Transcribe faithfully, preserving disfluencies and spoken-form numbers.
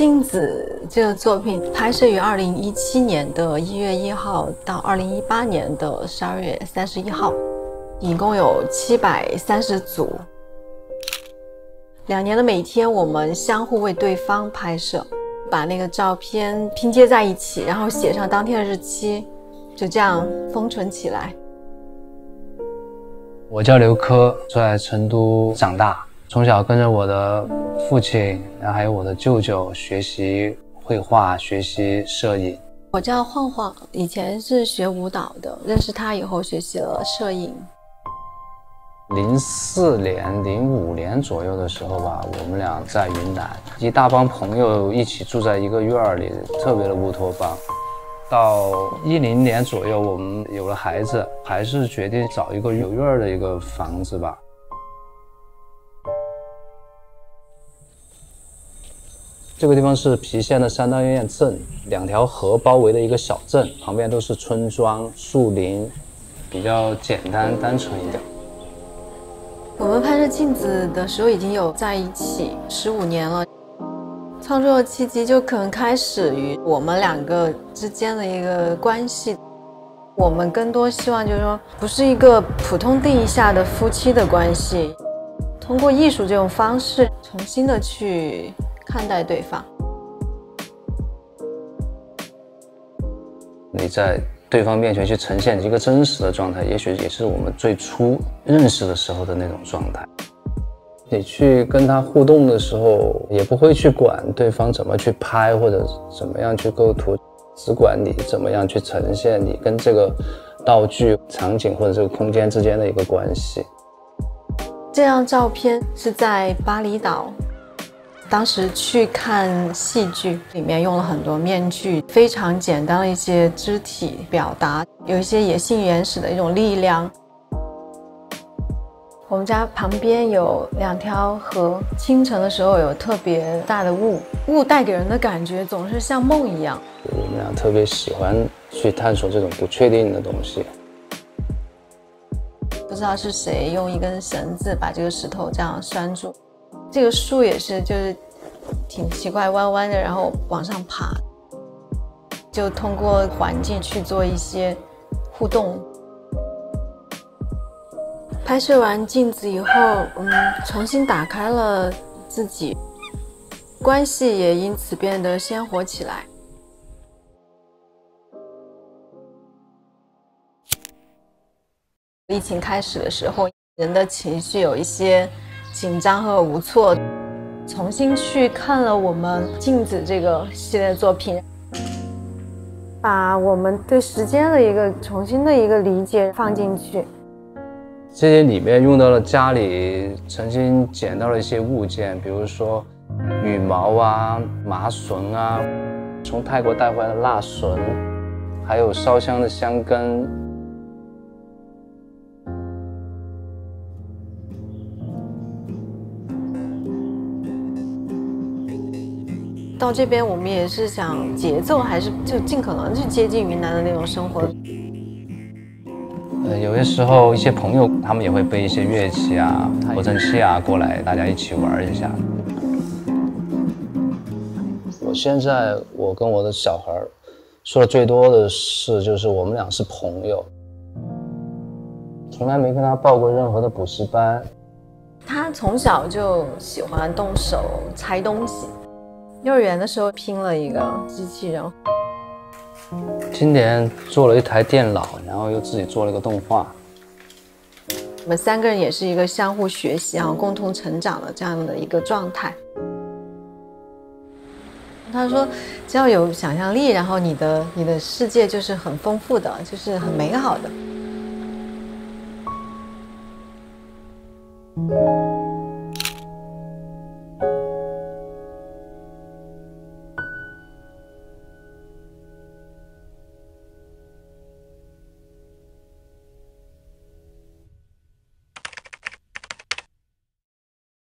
镜子这个作品拍摄于二零一七年的一月一号到二零一八年的十二月三十一号，一共有七百三十组。两年的每天，我们相互为对方拍摄，把那个照片拼接在一起，然后写上当天的日期，就这样封存起来。我叫刘珂，在成都长大。 从小跟着我的父亲，然后还有我的舅舅学习绘画，学习摄影。我叫晃晃，以前是学舞蹈的，认识他以后学习了摄影。零四年、零五年左右的时候吧，我们俩在云南，一大帮朋友一起住在一个院里，特别的乌托邦。到一零年左右，我们有了孩子，还是决定找一个有院的一个房子吧。 这个地方是郫县的三道堰镇，两条河包围的一个小镇，旁边都是村庄、树林，比较简单单纯一点。我们拍摄镜子的时候已经有在一起十五年了，创作的契机就可能开始于我们两个之间的一个关系。我们更多希望就是说，不是一个普通定义下的夫妻的关系，通过艺术这种方式重新的去 看待对方，你在对方面前去呈现一个真实的状态，也许也是我们最初认识的时候的那种状态。你去跟他互动的时候，也不会去管对方怎么去拍或者怎么样去构图，只管你怎么样去呈现你跟这个道具、场景或者这个空间之间的一个关系。这张照片是在巴厘岛。 当时去看戏剧，里面用了很多面具，非常简单的一些肢体表达，有一些野性原始的一种力量。我们家旁边有两条河，清晨的时候有特别大的雾，雾带给人的感觉总是像梦一样。我们俩特别喜欢去探索这种不确定的东西。不知道是谁用一根绳子把这个石头这样拴住。 这个树也是，就是挺奇怪，弯弯的，然后往上爬，就通过环境去做一些互动。拍摄完镜子以后，嗯，重新打开了自己，关系也因此变得鲜活起来。疫情开始的时候，人的情绪有一些 紧张和无措，重新去看了我们镜子这个系列作品，把我们对时间的一个重新的一个理解放进去。这些里面用到了家里曾经捡到的一些物件，比如说羽毛啊、麻绳啊，从泰国带回来的蜡绳，还有烧香的香根。 到这边，我们也是想节奏还是就尽可能去接近云南的那种生活。呃，有些时候一些朋友他们也会背一些乐器啊、合成器啊过来，大家一起玩一下。我现在我跟我的小孩说的最多的是，就是我们俩是朋友，从来没跟他报过任何的补习班。他从小就喜欢动手拆东西。 幼儿园的时候拼了一个机器人，今年做了一台电脑，然后又自己做了一个动画。我们三个人也是一个相互学习，然后共同成长的这样的一个状态。他说，只要有想象力，然后你的你的世界就是很丰富的，就是很美好的。